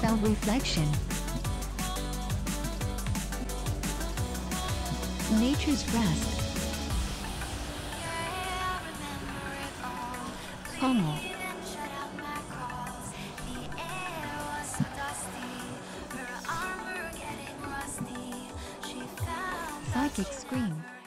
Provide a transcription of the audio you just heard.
spell reflection. Nature's rest. Pomo. Psychic scream.